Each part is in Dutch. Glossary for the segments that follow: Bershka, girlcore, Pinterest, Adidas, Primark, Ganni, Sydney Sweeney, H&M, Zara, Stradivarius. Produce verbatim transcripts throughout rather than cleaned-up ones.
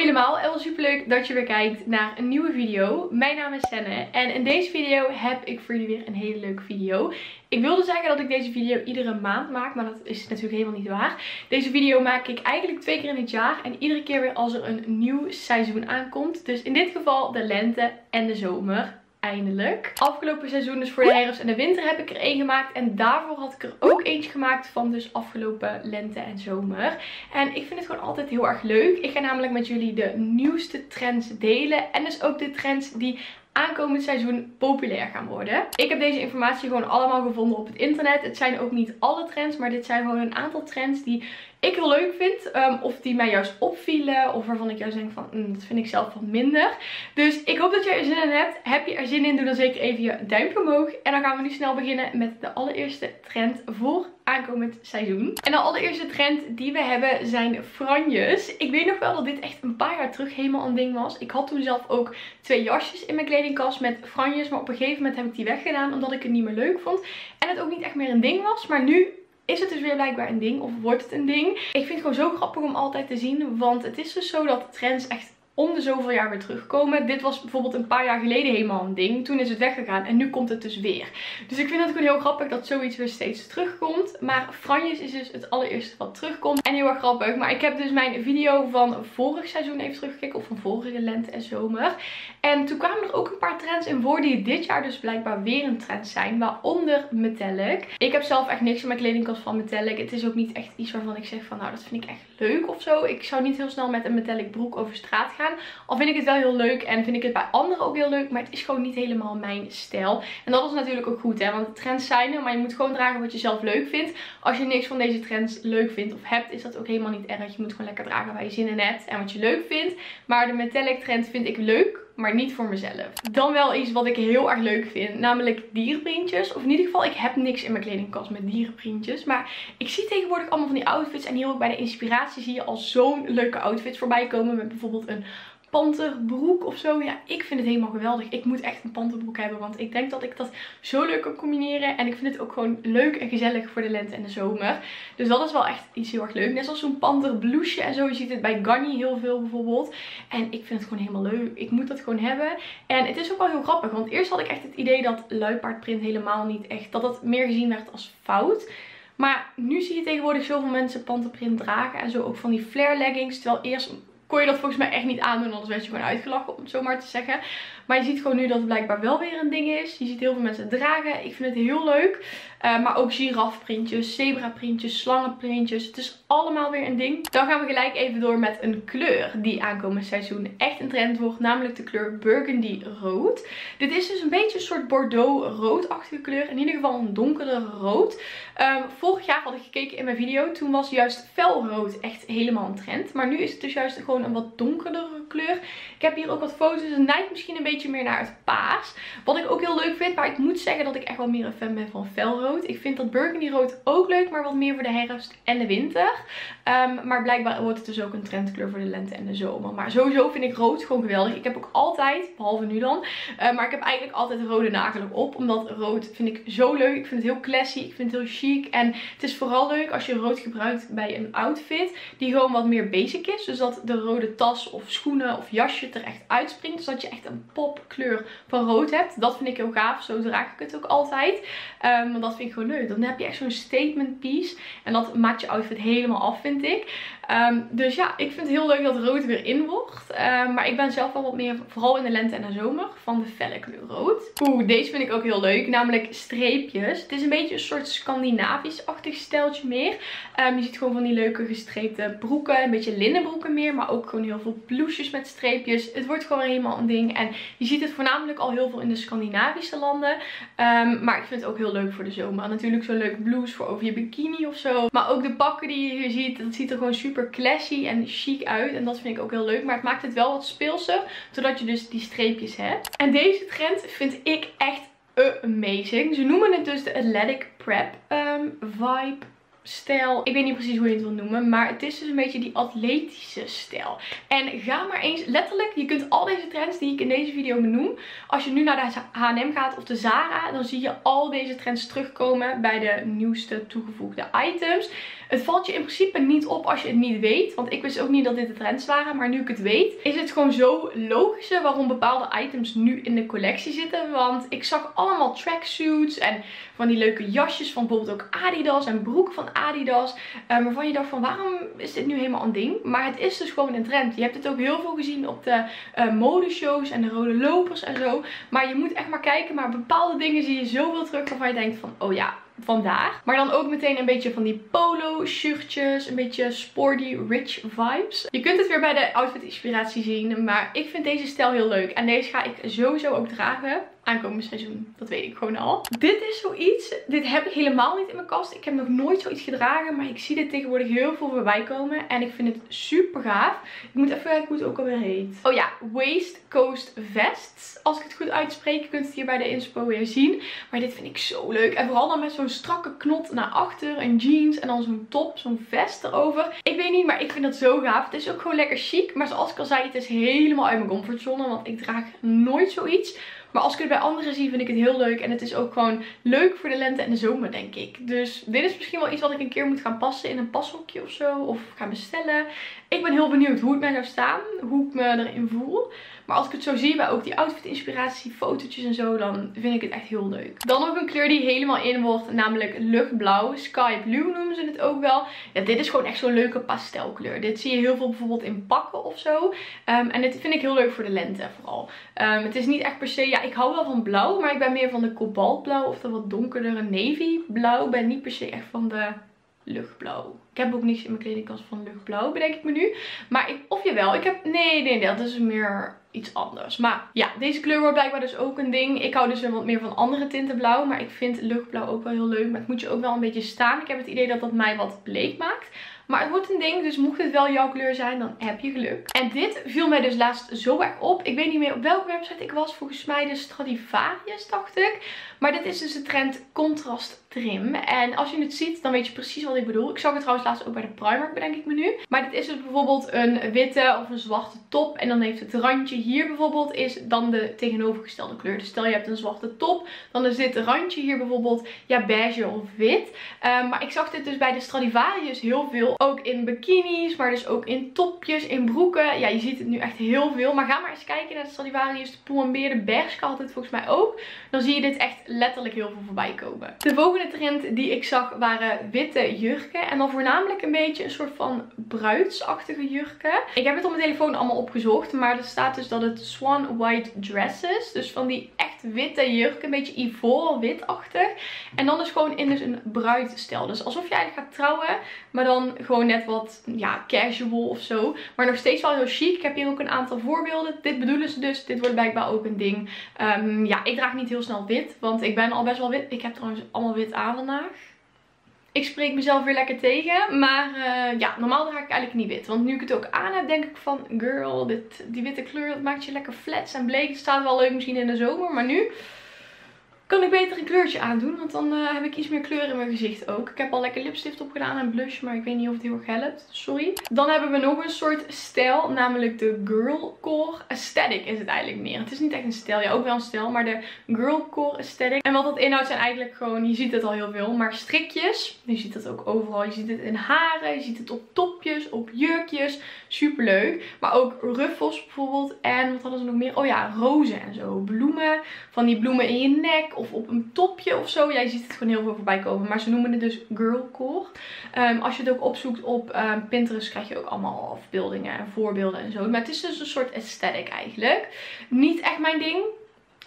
Hoi allemaal en wel superleuk dat je weer kijkt naar een nieuwe video. Mijn naam is Senne en in deze video heb ik voor jullie weer een hele leuke video. Ik wilde zeggen dat ik deze video iedere maand maak, maar dat is natuurlijk helemaal niet waar. Deze video maak ik eigenlijk twee keer in het jaar en iedere keer weer als er een nieuw seizoen aankomt. Dus in dit geval de lente en de zomer. Eindelijk. Afgelopen seizoen, dus voor de herfst en de winter, heb ik er één gemaakt. En daarvoor had ik er ook eentje gemaakt van dus afgelopen lente en zomer. En ik vind het gewoon altijd heel erg leuk. Ik ga namelijk met jullie de nieuwste trends delen. En dus ook de trends die aankomend seizoen populair gaan worden. Ik heb deze informatie gewoon allemaal gevonden op het internet. Het zijn ook niet alle trends, maar dit zijn gewoon een aantal trends die ik heel leuk vind. Um, of die mij juist opvielen, of waarvan ik juist denk van, mm, dat vind ik zelf wat minder. Dus ik hoop dat jij er zin in hebt. Heb je er zin in, doe dan zeker even je duimpje omhoog. En dan gaan we nu snel beginnen met de allereerste trend voor aankomend seizoen. En de allereerste trend die we hebben zijn franjes. Ik weet nog wel dat dit echt een paar jaar terug helemaal een ding was. Ik had toen zelf ook twee jasjes in mijn kledingkast met franjes. Maar op een gegeven moment heb ik die weggedaan omdat ik het niet meer leuk vond. En het ook niet echt meer een ding was. Maar nu is het dus weer blijkbaar een ding of wordt het een ding. Ik vind het gewoon zo grappig om altijd te zien. Want het is dus zo dat de trends echt om de zoveel jaar weer terugkomen. Dit was bijvoorbeeld een paar jaar geleden helemaal een ding. Toen is het weggegaan en nu komt het dus weer. Dus ik vind het gewoon heel grappig dat zoiets weer steeds terugkomt. Maar franjes is dus het allereerste wat terugkomt. En heel erg grappig. Maar ik heb dus mijn video van vorig seizoen even teruggekeken. Of van vorige lente en zomer. En toen kwamen er ook een paar trends in voor die dit jaar dus blijkbaar weer een trend zijn. Waaronder metallic. Ik heb zelf echt niks in mijn kledingkast van metallic. Het is ook niet echt iets waarvan ik zeg van nou dat vind ik echt leuk of zo. Ik zou niet heel snel met een metallic broek over straat gaan. Al vind ik het wel heel leuk en vind ik het bij anderen ook heel leuk. Maar het is gewoon niet helemaal mijn stijl. En dat is natuurlijk ook goed, hè. Want de trends zijn er, maar je moet gewoon dragen wat je zelf leuk vindt. Als je niks van deze trends leuk vindt of hebt, is dat ook helemaal niet erg. Je moet gewoon lekker dragen waar je zin in hebt en wat je leuk vindt. Maar de metallic trend vind ik leuk, maar niet voor mezelf. Dan wel iets wat ik heel erg leuk vind. Namelijk dierenprintjes. Of in ieder geval, ik heb niks in mijn kledingkast met dierenprintjes. Maar ik zie tegenwoordig allemaal van die outfits. En hier ook bij de inspiratie zie je al zo'n leuke outfits voorbij komen. Met bijvoorbeeld een panterbroek of zo. Ja, ik vind het helemaal geweldig. Ik moet echt een panterbroek hebben. Want ik denk dat ik dat zo leuk kan combineren. En ik vind het ook gewoon leuk en gezellig voor de lente en de zomer. Dus dat is wel echt iets heel erg leuk. Net zoals zo'n panterblouseje en zo. Je ziet het bij Ganni heel veel bijvoorbeeld. En ik vind het gewoon helemaal leuk. Ik moet dat gewoon hebben. En het is ook wel heel grappig. Want eerst had ik echt het idee dat luipaardprint helemaal niet echt, dat dat meer gezien werd als fout. Maar nu zie je tegenwoordig zoveel mensen panterprint dragen. En zo ook van die flare leggings. Terwijl eerst kon je dat volgens mij echt niet aandoen, anders werd je gewoon uitgelachen, om het zo maar te zeggen. Maar je ziet gewoon nu dat het blijkbaar wel weer een ding is. Je ziet heel veel mensen dragen. Ik vind het heel leuk. Uh, maar ook girafprintjes, zebraprintjes, slangenprintjes. Het is allemaal weer een ding. Dan gaan we gelijk even door met een kleur die aankomend seizoen echt een trend wordt. Namelijk de kleur burgundy rood. Dit is dus een beetje een soort bordeaux roodachtige kleur. In ieder geval een donkerder rood. Um, vorig jaar had ik gekeken in mijn video. Toen was juist felrood echt helemaal een trend. Maar nu is het dus juist gewoon een wat donkerdere kleur. Ik heb hier ook wat foto's. Het neigt misschien een beetje meer naar het paars. Wat ik ook heel leuk vind. Maar ik moet zeggen dat ik echt wel meer een fan ben van felrood. Ik vind dat burgundyrood ook leuk. Maar wat meer voor de herfst en de winter. Um, maar blijkbaar wordt het dus ook een trendkleur voor de lente en de zomer. Maar sowieso vind ik rood gewoon geweldig. Ik heb ook altijd, behalve nu dan. Uh, maar ik heb eigenlijk altijd rode nagelen op. Omdat rood vind ik zo leuk. Ik vind het heel classy. Ik vind het heel chic. En het is vooral leuk als je rood gebruikt bij een outfit. Die gewoon wat meer basic is. Dus dat de rood rode tas of schoenen of jasje er echt uitspringt. Zodat je echt een popkleur van rood hebt. Dat vind ik heel gaaf. Zo draag ik het ook altijd. Want um, dat vind ik gewoon leuk. Dan heb je echt zo'n statement piece. En dat maakt je outfit helemaal af, vind ik. Um, dus ja, ik vind het heel leuk dat rood weer in wordt. Um, maar ik ben zelf wel wat meer, vooral in de lente en de zomer, van de felle kleur rood. Oeh, deze vind ik ook heel leuk. Namelijk streepjes. Het is een beetje een soort Scandinavisch-achtig stijltje meer. Um, je ziet gewoon van die leuke gestreepte broeken. Een beetje linnenbroeken meer, maar ook Ook gewoon heel veel blouses met streepjes. Het wordt gewoon helemaal een ding. En je ziet het voornamelijk al heel veel in de Scandinavische landen. Um, maar ik vind het ook heel leuk voor de zomer. Natuurlijk zo'n leuk blouse voor over je bikini of zo. Maar ook de pakken die je hier ziet. Dat ziet er gewoon super classy en chic uit. En dat vind ik ook heel leuk. Maar het maakt het wel wat speelser. Zodat je dus die streepjes hebt. En deze trend vind ik echt amazing. Ze noemen het dus de athletic prep um, vibe. Stijl. Ik weet niet precies hoe je het wil noemen. Maar het is dus een beetje die atletische stijl. En ga maar eens letterlijk. Je kunt al deze trends die ik in deze video benoem. Als je nu naar de H en M gaat of de Zara. Dan zie je al deze trends terugkomen bij de nieuwste toegevoegde items. Het valt je in principe niet op als je het niet weet. Want ik wist ook niet dat dit de trends waren. Maar nu ik het weet, is het gewoon zo logisch waarom bepaalde items nu in de collectie zitten. Want ik zag allemaal tracksuits en van die leuke jasjes van bijvoorbeeld ook Adidas. En broeken van Adidas. Um, waarvan je dacht van, waarom is dit nu helemaal een ding? Maar het is dus gewoon een trend. Je hebt het ook heel veel gezien op de uh, modeshows en de rode lopers en zo. Maar je moet echt maar kijken. Maar bepaalde dingen zie je zoveel terug waarvan je denkt van, oh ja, vandaag. Maar dan ook meteen een beetje van die polo shirtjes. Een beetje sporty rich vibes. Je kunt het weer bij de outfit inspiratie zien. Maar ik vind deze stijl heel leuk. En deze ga ik sowieso ook dragen. Aankomend seizoen. Dat weet ik gewoon al. Dit is zoiets. Dit heb ik helemaal niet in mijn kast. Ik heb nog nooit zoiets gedragen. Maar ik zie dit tegenwoordig heel veel voorbij komen. En ik vind het super gaaf. Ik moet even kijken hoe het ook alweer heet. Oh ja. Waist Coast Vests. Als ik het goed uitspreek. Je kunt het hier bij de inspo weer zien. Maar dit vind ik zo leuk. En vooral dan met zo'n strakke knot naar achter. Een jeans. En dan zo'n top. Zo'n vest erover. Ik weet niet. Maar ik vind dat zo gaaf. Het is ook gewoon lekker chic. Maar zoals ik al zei. Het is helemaal uit mijn comfortzone. Want ik draag nooit zoiets. Maar als ik het bij anderen zie, vind ik het heel leuk. En het is ook gewoon leuk voor de lente en de zomer, denk ik. Dus dit is misschien wel iets wat ik een keer moet gaan passen in een pashokje of zo. Of gaan bestellen. Ik ben heel benieuwd hoe het mij zou staan. Hoe ik me erin voel. Maar als ik het zo zie, bij ook die outfit inspiratie, fotootjes en zo, dan vind ik het echt heel leuk. Dan ook een kleur die helemaal in wordt, namelijk luchtblauw. Sky blue noemen ze het ook wel. Ja, dit is gewoon echt zo'n leuke pastelkleur. Dit zie je heel veel bijvoorbeeld in pakken of zo. Um, en dit vind ik heel leuk voor de lente vooral. Um, het is niet echt per se, ja, ik hou wel van blauw, maar ik ben meer van de kobaltblauw of de wat donkerdere navy blauw. Ik ben niet per se echt van de luchtblauw. Ik heb ook niks in mijn kledingkast van luchtblauw, bedenk ik me nu. Maar ik, of jawel, ik heb, nee, nee, nee, dat is meer iets anders. Maar ja, deze kleur wordt blijkbaar dus ook een ding. Ik hou dus wat meer van andere tinten blauw. Maar ik vind luchtblauw ook wel heel leuk. Maar het moet je ook wel een beetje staan. Ik heb het idee dat dat mij wat bleek maakt. Maar het wordt een ding. Dus mocht het wel jouw kleur zijn, dan heb je geluk. En dit viel mij dus laatst zo erg op. Ik weet niet meer op welke website ik was. Volgens mij de Stradivarius, dacht ik. Maar dit is dus de trend contrast trim. En als je het ziet, dan weet je precies wat ik bedoel. Ik zag het trouwens laatst ook bij de Primark, bedenk ik me nu. Maar dit is dus bijvoorbeeld een witte of een zwarte top. En dan heeft het randje hier bijvoorbeeld is dan de tegenovergestelde kleur. Dus stel je hebt een zwarte top, dan is dit randje hier bijvoorbeeld ja beige of wit. Uh, maar ik zag dit dus bij de Stradivarius heel veel. Ook in bikinis, maar dus ook in topjes, in broeken. Ja, je ziet het nu echt heel veel. Maar ga maar eens kijken naar de Stradivarius, de Pull en Bear, de Bershka had het volgens mij ook. Dan zie je dit echt letterlijk heel veel voorbij komen. De volgende trend die ik zag waren witte jurken. En dan voornamelijk een beetje een soort van bruidsachtige jurken. Ik heb het op mijn telefoon allemaal opgezocht, maar er staat dus dat het swan white dresses. Dus van die echt witte jurken. Een beetje ivoorwitachtig. En dan dus gewoon in dus een bruidstijl. Dus alsof je eigenlijk gaat trouwen. Maar dan gewoon net wat ja, casual of zo. Maar nog steeds wel heel chic. Ik heb hier ook een aantal voorbeelden. Dit bedoelen ze dus. Dit wordt blijkbaar ook een ding. Um, ja, ik draag niet heel snel wit. Want ik ben al best wel wit. Ik heb trouwens allemaal wit aan vandaag. Ik spreek mezelf weer lekker tegen. Maar uh, ja, normaal draag ik eigenlijk niet wit. Want nu ik het ook aan heb, denk ik van... Girl, dit, die witte kleur dat maakt je lekker flats en bleek. Het staat wel leuk misschien in de zomer. Maar nu kan ik beter een kleurtje aandoen. Want dan uh, heb ik iets meer kleur in mijn gezicht ook. Ik heb al lekker lipstift opgedaan en blush. Maar ik weet niet of het heel erg helpt. Sorry. Dan hebben we nog een soort stijl. Namelijk de girlcore aesthetic is het eigenlijk meer. Het is niet echt een stijl. Ja, ook wel een stijl. Maar de girlcore aesthetic. En wat dat inhoudt zijn eigenlijk gewoon... Je ziet het al heel veel. Maar strikjes. Je ziet dat ook overal. Je ziet het in haren. Je ziet het op topjes. Op jurkjes. Super leuk. Maar ook ruffels bijvoorbeeld. En wat hadden ze nog meer? Oh ja, rozen en zo. Bloemen. Van die bloemen in je nek. Of op een topje of zo. Jij ziet het gewoon heel veel voorbij komen. Maar ze noemen het dus girlcore. Um, als je het ook opzoekt op um, Pinterest krijg je ook allemaal afbeeldingen en voorbeelden en zo. Maar het is dus een soort aesthetic eigenlijk. Niet echt mijn ding.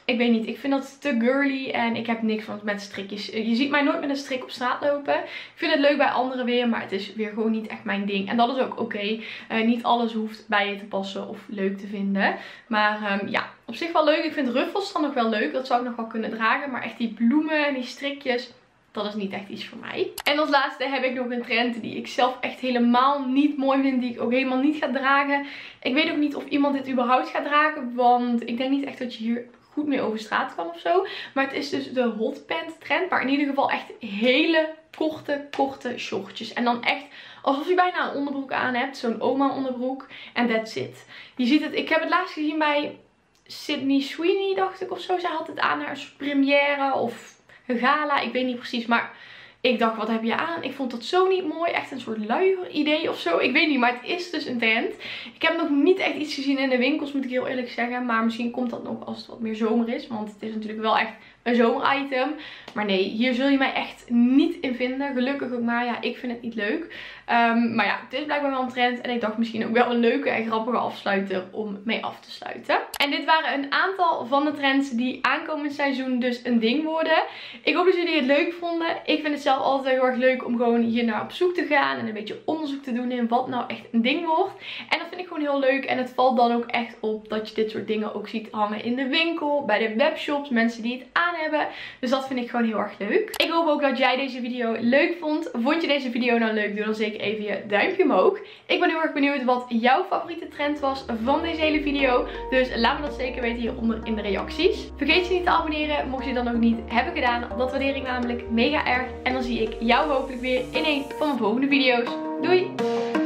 Ik weet niet, ik vind dat te girly en ik heb niks van met strikjes. Je ziet mij nooit met een strik op straat lopen. Ik vind het leuk bij anderen weer, maar het is weer gewoon niet echt mijn ding. En dat is ook oké. Okay. Uh, niet alles hoeft bij je te passen of leuk te vinden. Maar um, ja, op zich wel leuk. Ik vind ruffels dan nog wel leuk. Dat zou ik nog wel kunnen dragen. Maar echt die bloemen en die strikjes... Dat is niet echt iets voor mij. En als laatste heb ik nog een trend die ik zelf echt helemaal niet mooi vind. Die ik ook helemaal niet ga dragen. Ik weet ook niet of iemand dit überhaupt gaat dragen. Want ik denk niet echt dat je hier... goed meer over straat kan of zo. Maar het is dus de hot pant trend. Maar in ieder geval echt hele korte, korte shortjes. En dan echt alsof je bijna een onderbroek aan hebt. Zo'n oma onderbroek. En that's it. Je ziet het. Ik heb het laatst gezien bij Sydney Sweeney, dacht ik of zo. Zij had het aan haar première of een gala. Ik weet niet precies. Maar Ik dacht, wat heb je aan? Ik vond dat zo niet mooi. Echt een soort luier idee of zo. Ik weet niet, maar het is dus een trend. Ik heb nog niet echt iets gezien in de winkels, moet ik heel eerlijk zeggen. Maar misschien komt dat nog als het wat meer zomer is. Want het is natuurlijk wel echt een zomeritem. Maar nee, hier zul je mij echt niet in vinden. Gelukkig ook maar. Ja, ik vind het niet leuk. Um, maar ja, het is blijkbaar wel een trend. En ik dacht misschien ook wel een leuke en grappige afsluiter om mee af te sluiten. En dit waren een aantal van de trends die aankomend seizoen dus een ding worden. Ik hoop dat jullie het leuk vonden. Ik vind het zelf altijd heel erg leuk om gewoon hiernaar op zoek te gaan. En een beetje onderzoek te doen in wat nou echt een ding wordt. En dat vind ik gewoon heel leuk. En het valt dan ook echt op dat je dit soort dingen ook ziet hangen in de winkel. Bij de webshops. Mensen die het aan hebben. Dus dat vind ik gewoon heel erg leuk. Ik hoop ook dat jij deze video leuk vond. Vond je deze video nou leuk? Doe dan zeker even je duimpje omhoog. Ik ben heel erg benieuwd wat jouw favoriete trend was van deze hele video. Dus laat me dat zeker weten hieronder in de reacties. Vergeet je niet te abonneren. Mocht je dat nog niet hebben gedaan. Dat waardeer ik namelijk mega erg. En dan zie ik jou hopelijk weer in een van mijn volgende video's. Doei!